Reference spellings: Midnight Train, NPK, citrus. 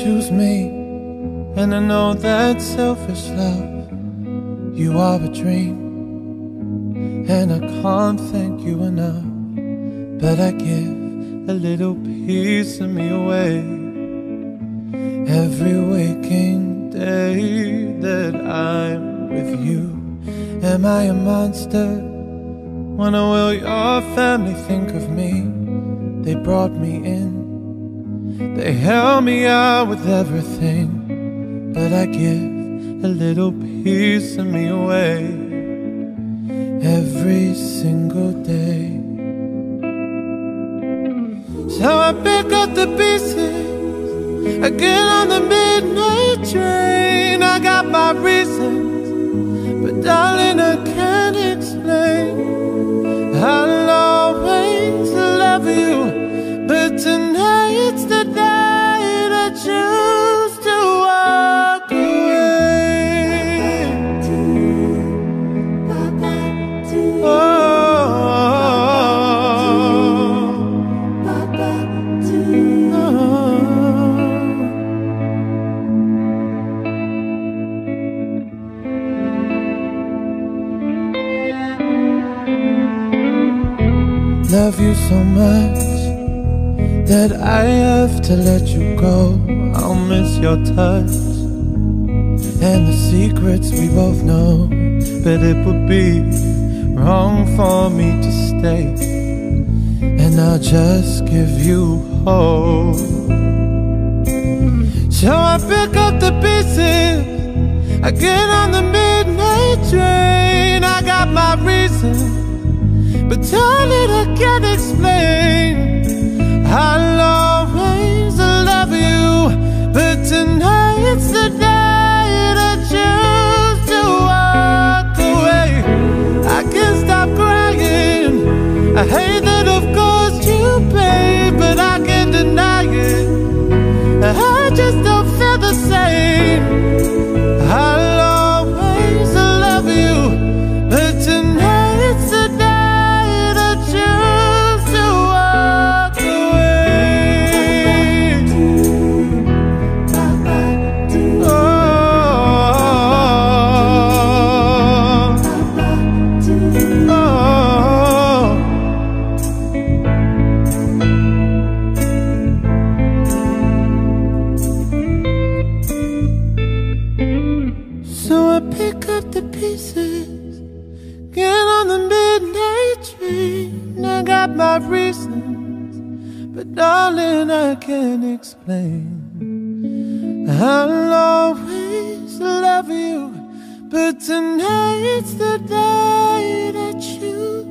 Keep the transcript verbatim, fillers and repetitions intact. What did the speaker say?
choose me, and I know that's selfish love. You are a dream, and I can't thank you enough. But I give a little piece of me away every waking day that I'm with you. Am I a monster when I will your family think of me? They brought me in, they held me out with everything, but I give a little piece of me away every single day. So I pick up the pieces again on the midnight train. I got my reasons, but darling, I can't explain. I'll always love you, but tonight's the day I choose to walk away. Oh, love you so much that I have to let you go. I'll miss your touch and the secrets we both know, but it would be wrong for me to stay, and I'll just give you hope. So I pick up the pieces again on the midnight train. I got my reasons, but darling, I can't explain. I'll always love you, but tonight's the day I choose to walk away. I can't stop crying. I hate that, of course, you pay, but I can't deny it. I just don't feel the same. I'll always love you, but tonight's the day reasons, but darling, I can't explain. I'll always love you, but tonight's the day that you